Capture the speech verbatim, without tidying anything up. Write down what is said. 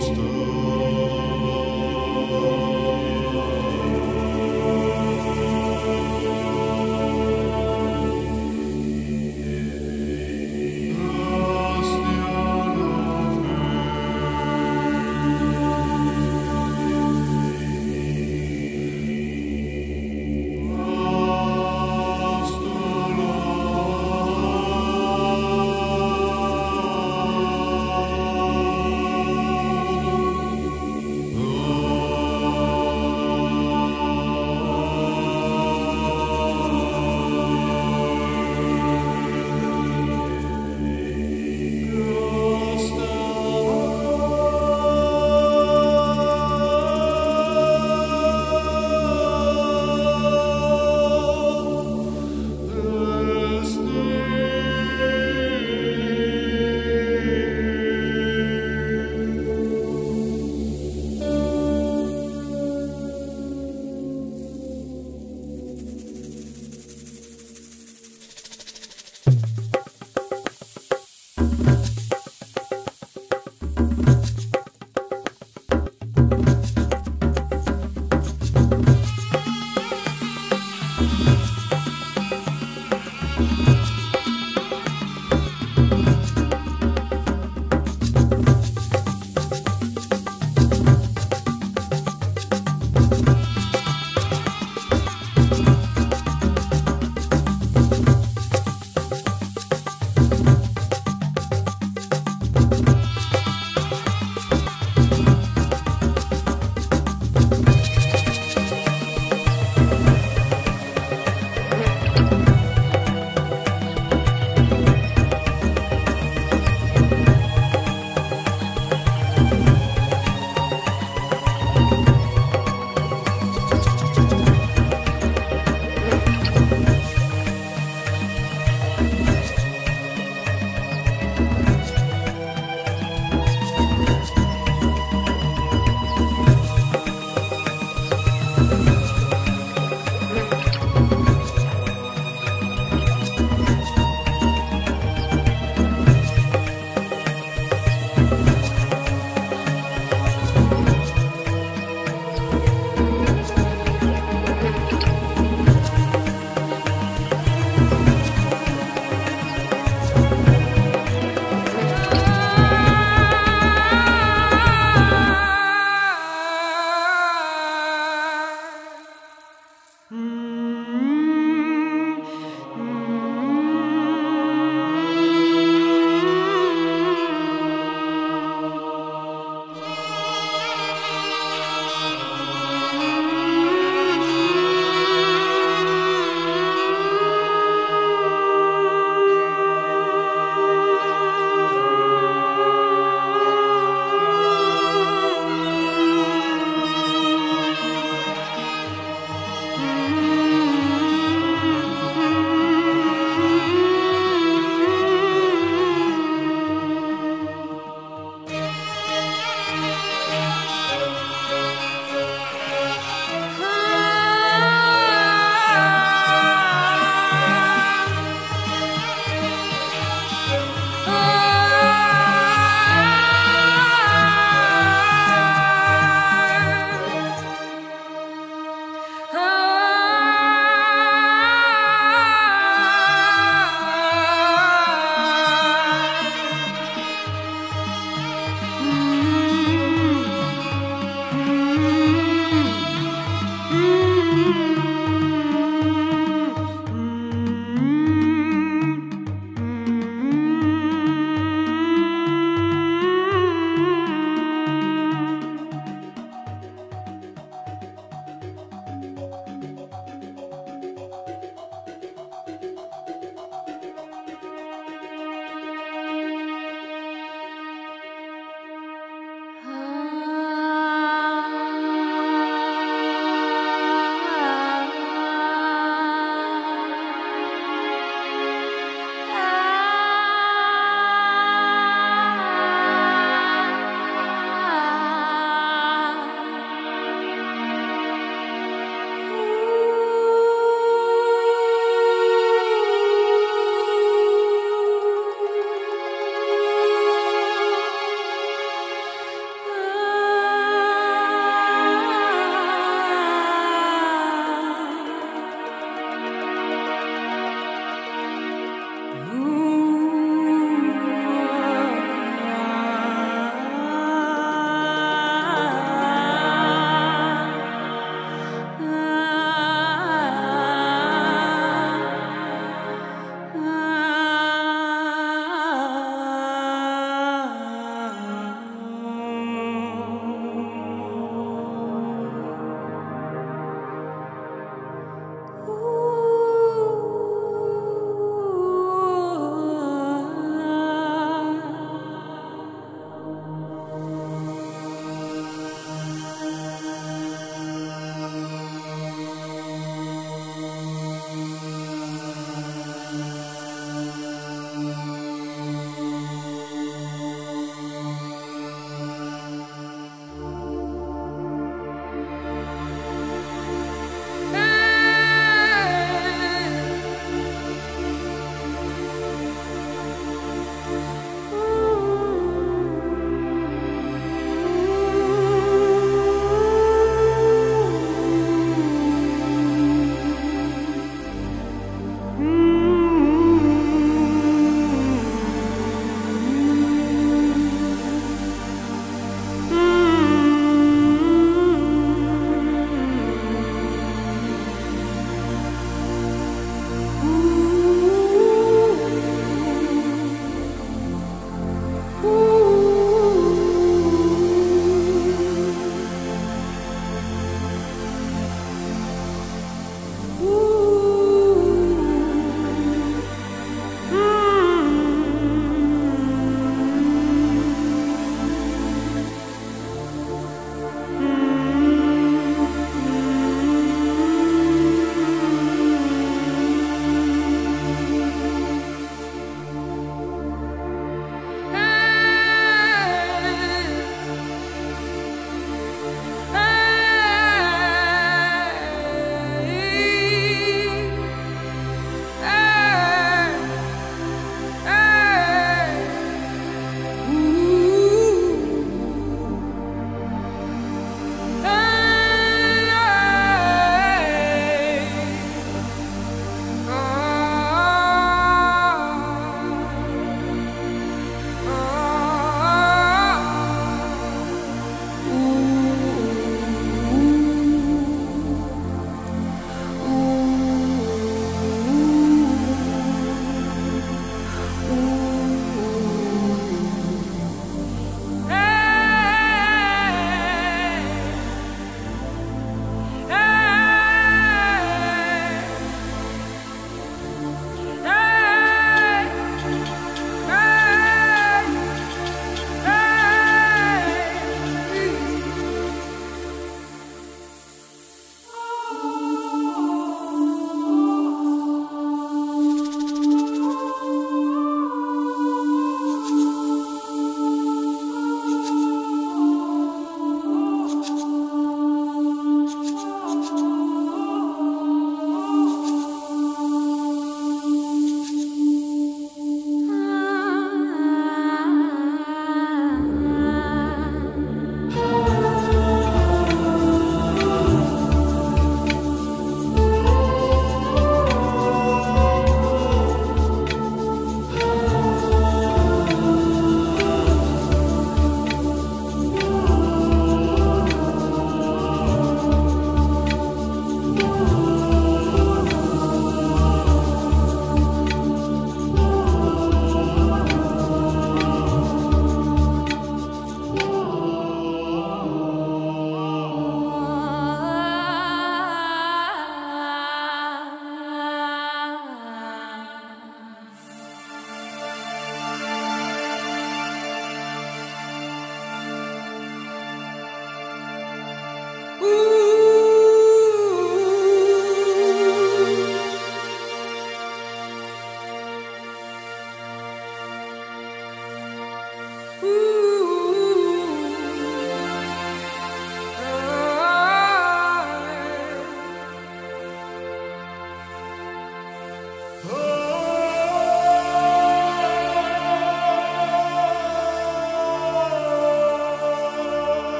Stop.